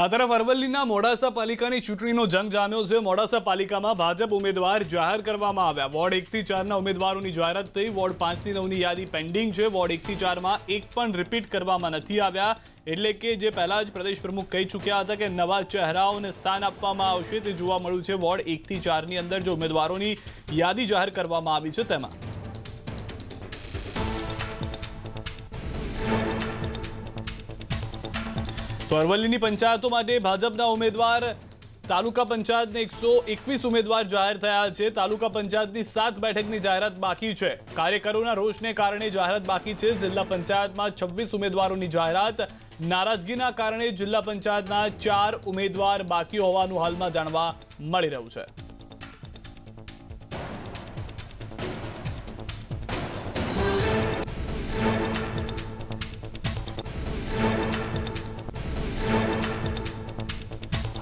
आ तरफ અરવલ્લીના મોડાસા પાલિકાની ચૂંટણીનો જંગ જામ્યો છે। મોડાસા પાલિકામાં ભાજપ ઉમેદવાર જાહેર કરવામાં આવ્યા। વોર્ડ 1 થી 4 ના ઉમેદવારોની જાહેરાત થઈ। વોર્ડ 5 થી 9 ની યાદી પેન્ડિંગ છે। વોર્ડ 1 થી 4 માં એક પણ રિપીટ કરવામાં નથી આવ્યા, એટલે કે જે પહેલા જ પ્રદેશ પ્રમુખ કહી ચૂક્યા હતા કે નવા ચહેરાઓને સ્થાન આપવામાં આવશે તે જોવા મળ્યું છે। વોર્ડ 1 થી 4 ની અંદર જે ઉમેદવારોની યાદી જાહેર કરવામાં આવી છે તેમાં तो अरवल्ली पंचायतों में भाजपा उम्मीदवार तालुका पंचायत ने 121 उम्मीदवार जाहिर थे। तालुका पंचायत की 7 बैठक की जाहरात बाकी है। कार्यकरों रोष ने कारण जाहरात बाकी है। जिला पंचायत में 26 उम्मीदवारों की जाहरात नाराजगी कारण जिला पंचायत 4 उम्मीदवार बाकी होवानुं हाल में जाणवा मळी रह्युं छे।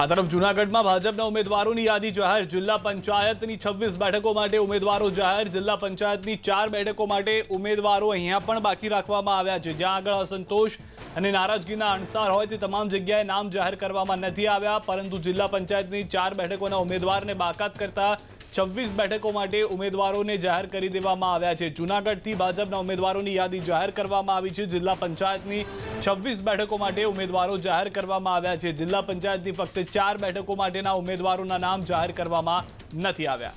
आ तरफ जूनागढ़ में भाजपा उम्मीदवारों की यादी जाहिर। जिला पंचायत की 26 बैठकों माटे उम्मीदवारों जाहिर। जिला पंचायत की 4 बैठकों माटे उम्मीदवारों अहींया पण बाकी राखवामां आव्या छे। ज्यां आगळ असंतोष अने नाराजगीना अणसार होय ते तमाम जग्याए नाम जाहिर करवामां नथी आव्या, परंतु जिला पंचायत की 4 बैठकोना उम्मीदवारने बाकात करता 26 बैठकों माटे उम्मीदवारोने जाहिर करी देवामां आव्या छे। जूनागढ़थी भाजपना उम्मीदवारोनी यादी जाहिर करवामां आवी छे। जिला पंचायतनी 26 बैठकों माटे उम्मीदवारो जाहिर करवामां आव्या छे। जिला पंचायतनी फक्त 4 बैठकों माटेना उम्मीदवारोना नाम जाहिर करवामां नथी आव्या।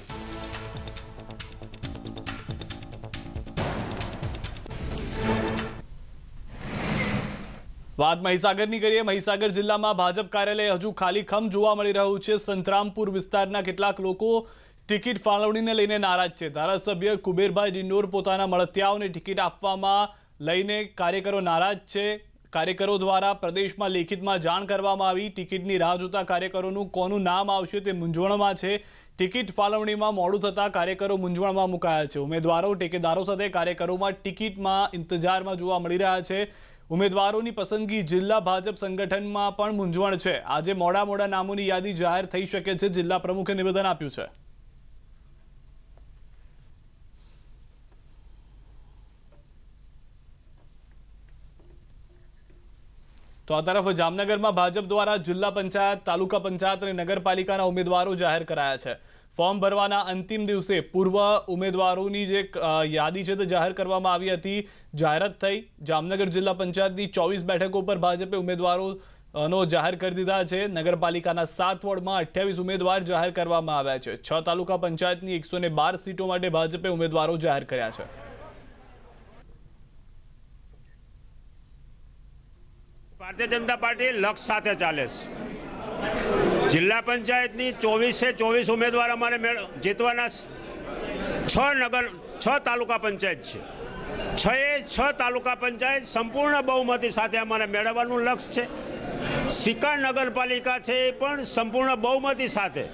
बात महीसागर की करिए। महीसागर जिला में भाजप कार्यालय हजू खाली खम जोवा मळी रह्युं छे। संतरामपुर विस्तारना केटलाक लोको टिकिट फाळवणीने लईने नाराज छे। धारासभ्य कुबेरभाई डिंडोर पोताना मळतियाओने टिकिट आपवामां लईने कार्यकरो नाराज छे। कार्यकरो द्वारा प्रदेश में लिखित में जाण करवामां आवी। टिकिटनी राह जोता कार्यकरोनुं कोनुं नाम आवशे ते मूंझवणमां छे। टिकिट फाळवणी में मोडुं थता कार्यकरो मूंझवणमां मुकाया छे। उम्मीदवारों टेकेदारों साथे कार्यकरो में टिकिट में इंतजार में जोवा मळी रह्या छे। उम्मीदवारों की पसंदगी जिला भाजप संगठन में पण मूंझवण छे। आजे मोड़ा मोड़ा नामों की यादी जाहिर थई शके छे। जिला प्रमुखे निवेदन आप्युं छे। तो आ तरफ जामनगर में भाजप द्वारा जिला पंचायत, तालुका पंचायत और नगरपालिका उम्मीदवारों जाहिर कराया है। फॉर्म भरवाना अंतिम दिवसे पूर्व उम्मीदवारों की जे यादी है तो जाहिर करवामां आवी हती। जाहरात थई। जामनगर जिला पंचायत की 24 बैठकों पर भाजपे उम्मीदवारों जाहिर कर दीधा है। नगरपालिका 7 वोर्ड में 28 उम्मीदवार जाहिर करवामां आव्या छे। 6 तालुका पंचायत की 112 सीटों माटे भाजपे उम्मीदवारों जाहिर कर्या छे। भारतीय जनता पार्टी लक्ष्य साथे चाले। जिला पंचायत नी 24 से 24 उम्मीदवार अमारे जीतवाना। 6 तालुका पंचायत छे। 6 तालुका पंचायत संपूर्ण बहुमती साथे अमारे मेळववानुं लक्ष्य छे। सिका नगरपालिका छे पण संपूर्ण बहुमती साथे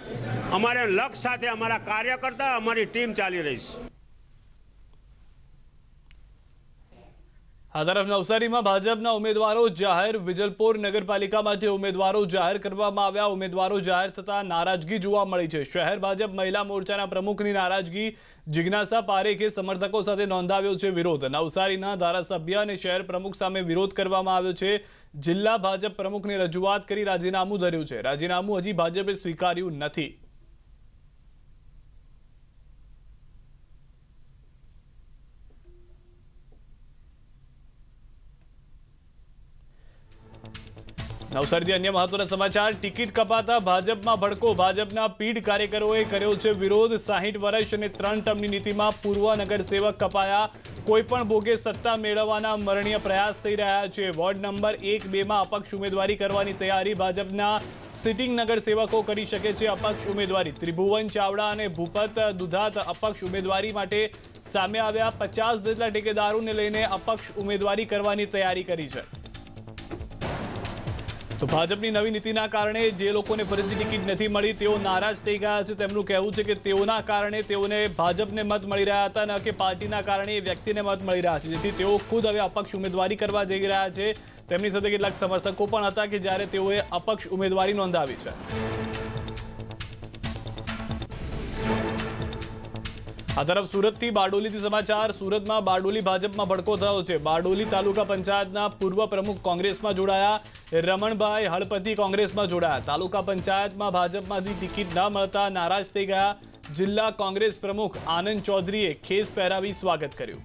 अमारे लक्ष्य साथे अमारा कार्यकर्ता अमारी टीम चाली रही छे। आ तरफ नवसारी में भाजपा उम्मीदवारों जाहिर। विजलपुर नगरपालिका में उम्मीदवारों जाहिर करवामां आव्या। उम्मीदवारों जाहिर थता नाराजगी जोवा मळी छे। शहर भाजप महिला मोर्चाना प्रमुख की नाराजगी। जिज्ञासा पारेखे समर्थकों साथे नोंधाव्यो छे विरोध। नवसारीना धारासभ्य अने शहर प्रमुख सामे विरोध करवामां आव्यो छे। जिला भाजप प्रमुख ने रजूआत करी राजीनामु धर्यु छे। राजीनामु हजी भाजपे स्वीकार्यु नथी। नवसारीथी अन्य महत्वना समाचार। टिकिट कपाता भाजपा में भड़को। भाजपा पीढ़ कार्यकरोए कर्यो छे विरोध। 60 वर्ष अने 3 टर्मनी नीति में पूर्व नगरसेवक कपाया। कोईपण भोगे सत्ता मेळववाना मरणीय प्रयास थई रह्या छे। वोर्ड नंबर 1-2 में अपक्ष उम्मीदवारी करवानी तैयारी। भाजपा सीटिंग नगरसेवको करी शके छे अपक्ष उम्मीदवारी। त्रिभुवन चावड़ा अने भूपत दुधात अपक्ष उम्मीदवारी माटे सामे आव्या। 50 जेटला टेकेदारोने लईने अपक्ष उम्मीदवारी करवानी तैयारी करी छे। तो भाजपनी नवी नीतिना कारणे जे लोकोने फरीथी टिकिट नथी मळी तेओ नाराज थई गया छे। तेमनुं कहेवुं छे के तेओना कारणे तेओने भाजपने मत मळी रह्या हता, न के पार्टीना कारणे ए व्यक्तिने मत मळी रह्या छे। जेथी तेओ खुद हवे अपक्ष उम्मीदवारी करवा जई रह्या छे। तेमनी साथे કેટલાક સમર્થકો પણ હતા કે જ્યારે તેઓએ अपक्ष उम्मीदवारी नोंधावी છે। આ તરફ સુરતથી બારડોલીથી સમાચાર. સુરતમાં બારડોલી ભાજપમાં ભડકો થયો છે. બારડોલી તાલુકા પંચાયતના પૂર્વ પ્રમુખ કોંગ્રેસમાં જોડાયા. રમણભાઈ હળપતિ કોંગ્રેસમાં જોડાયા. તાલુકા પંચાયતમાં ભાજપમાંથી ટિકિટ ન મળતા નારાજ થઈ ગયા. જિલ્લા કોંગ્રેસ પ્રમુખ આનંદ ચૌધરીએ ખેસ પહેરાવી સ્વાગત કર્યું.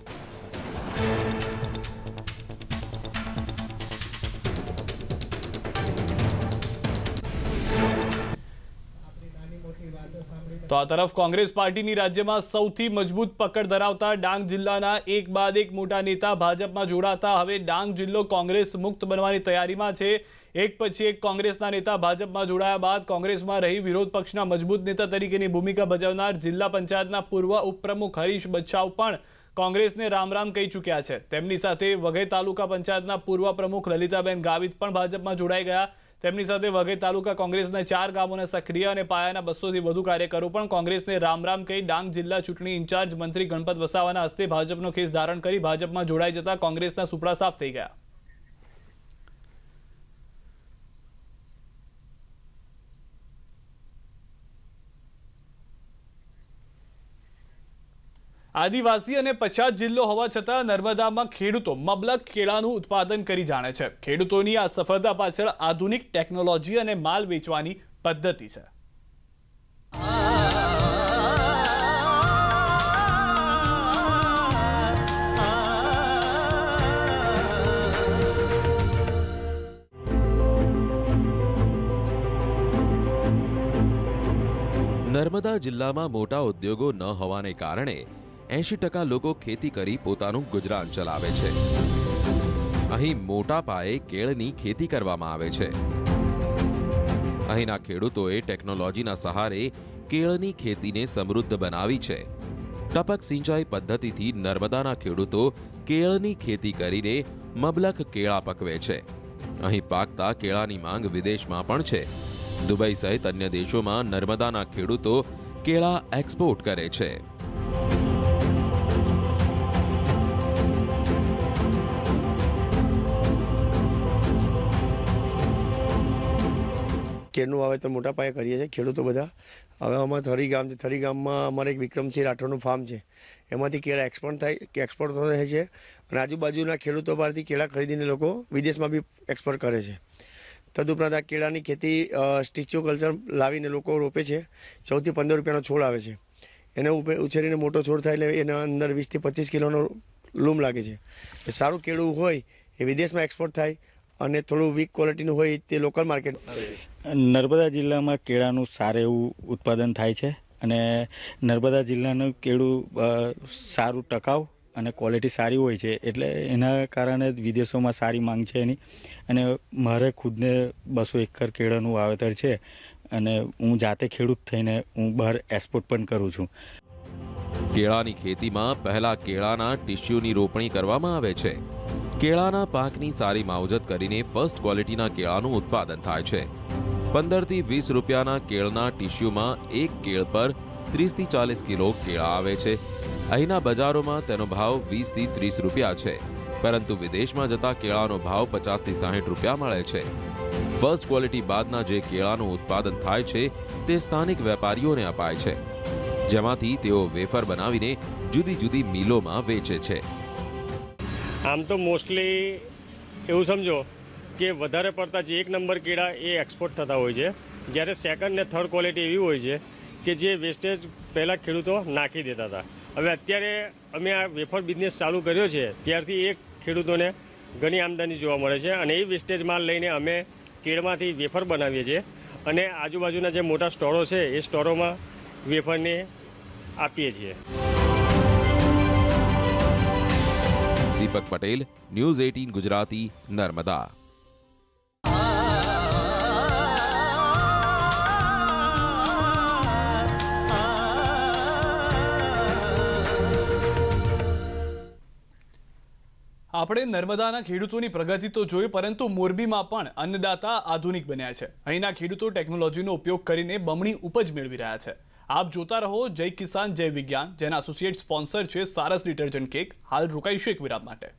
તો આ તરફ કોંગ્રેસ પાર્ટીની રાજ્યમાં સૌથી મજબૂત પકડ ધરાવતા ડાંગ જિલ્લાના એક બાદ એક મોટા નેતા ભાજપમાં જોડાતા હવે ડાંગ જિલ્લો કોંગ્રેસ મુક્ત બનવાની તૈયારીમાં છે. એક પછી એક કોંગ્રેસના નેતા ભાજપમાં જોડાયા બાદ કોંગ્રેસમાં રહી વિરોધ પક્ષના મજબૂત નેતા તરીકેની ભૂમિકા ભજવનાર જિલ્લા પંચાયતના પૂર્વ ઉપપ્રમુખ હરીશ બચ્છાવ પણ કોંગ્રેસને રામરામ કહી ચૂક્યા છે. તેમની સાથે વઘઈ તાલુકા પંચાયતના પૂર્વ પ્રમુખ લલિતાબેન ગાવિત પણ ભાજપમાં જોડાઈ ગયા. તેમની સાથે વઘઈ તાલુકા કોંગ્રેસના 4 ગામોના સક્રિય અને પાયાના 200થી વધુ કાર્યકરો પણ કોંગ્રેસને રામરામ કહી ડાંગ જિલ્લા ચૂંટણી ઇન્ચાર્જ મંત્રી ગણપત વસાવાના હસ્તે ભાજપનો ખેસ ધારણ કરી ભાજપમાં જોડાઈ જતા કોંગ્રેસના સુપડા સાફ થઈ ગયા. आदिवासी और 50 जिल्लो होवा छता नर्मदा में खेडूतो मबलक केळानु उत्पादन करी जाने छे. खेडूतोनी आ सफलता पाछळ आधुनिक टेक्नोलॉजी और माल वेचवानी पद्धति छे. नर्मदा जिल्ला में मोटा उद्योगों न होवाने कारणे 80% लोग खेती करी पोतानुं गुजरान चलावे छे. अहीं मोटा पाये केळनी खेती करवामां आवे छे. अहींना खेडूतोए टेक्नोलॉजीना सहारे केळनी खेतीने समृद्ध बनावी छे. टपक सिंचाई पद्धतिथी नर्मदाना खेडूतो केळनी खेती करीने मबलक केळा पकवे छे. अहीं पाकता केळानी मांग विदेशमां पण छे. दुबई सहित अन्य देशोमां नर्मदाना खेडूतो केळा एक्सपोर्ट करे छे. केळનું વાવેતર મોટા પાયે કરીએ છે ખેડૂતો બધા. હવે અમારું થરી ગામ છે. થરી ગામમાં અમારે એક વિક્રમસિંહ રાઠોડનું ફાર્મ છે. એમાંથી કેળા એક્સપોર્ટ થાય છે અને આજુબાજુના ખેડૂતો પાસેથી કેળા ખરીદીને લોકો વિદેશમાં બી એક્સપોર્ટ કરે છે. તદુપરાંત આ કેળાની ખેતી સ્ટીચો કલ્ચર લાવીને લોકો રોપે છે. 14 થી 15 રૂપિયાનો છોડ આવે છે. એને ઉછેરીને મોટો છોડ થાય એટલે એના અંદર 20 થી 25 કિલોનો લૂમ લાગે છે. એ સારું કેળું હોય એ વિદેશમાં એક્સપોર્ટ થાય અને થોડું વીક ક્વોલિટીનું હોય તે લોકલ માર્કેટ. નર્મદા જિલ્લામાં કેળાનું સારું એવું ઉત્પાદન થાય છે અને નર્મદા જિલ્લાનું કેળું સારું ટકાઉ અને ક્વોલિટી સારી હોય છે એટલે એના કારણે વિદેશોમાં સારી માંગ છે એની. અને મારે ખુદને 200 એકર કેળાનું વાવેતર છે અને હું જાતે ખેડૂત થઈને હું બહાર એક્સપોર્ટ પણ કરું છું. કેળાની ખેતીમાં પહેલાં કેળાના ટીશ્યુની રોપણી કરવામાં આવે છે. केळाना पाकनी सारी मावजत करीने फर्स्ट क्वॉलिटीना केळानुं उत्पादन थाय छे. 15 થી 20 रूपियाना केळना टिश्यूमां एक केळ पर 30 થી 40 किलो केळा आवे छे. अहींना बजारोमां तेनो भाव 20 થી 30 रूपिया छे, परंतु विदेशमां जता केळानो भाव 50 થી 60 रूपिया मळे छे. फर्स्ट क्वॉलिटी बादना जे केळानुं उत्पादन थाय छे ते स्थानिक वेपारीओने अपाय छे, जेमांथी तेओ वेफर बनावीने जुदी जुदी मिलोमां वेचे छे. आम तो मोस्टली एवं समझो कि वधारे पड़ता जो एक नंबर केड़ा ये एक्सपोर्ट थता होय छे, ज्यारे सेकंड ने थर्ड क्वॉलिटी एवी होय छे कि जे वेस्टेज पहला खेडूतो नाखी देता था. हवे अत्यारे अमे आ वेफर बिजनेस चालू कर्यो छे त्यारथी एक खेडूतोने घणी आमदनी जोवा मळे छे अने ए वेस्टेज माल लईने अमे केळमांथी वेफर बनावीए छे अने आजुबाजुना जे मोटा स्टोरो छे ए स्टोरोमां वेफरने आपीए छीए. दीपक पटेल, न्यूज़ 18 गुजराती, नर्मदा. આપણે નર્મદાના ખેડૂતોની પ્રગતિ તો જોઈ, પરંતુ મોરબીમાં પણ અન્નદાતા આધુનિક બન્યા છે. અહીંના ખેડૂતો ટેકનોલોજીનો ઉપયોગ કરીને બમણી ઉપજ મેળવી રહ્યા છે. आप जोता रहो जय किसान जय विज्ञान, जेना एसोसिएट स्पोन्सर छे सारस डिटर्जंट केक. हाल रुकाईशु एक विराम माटे.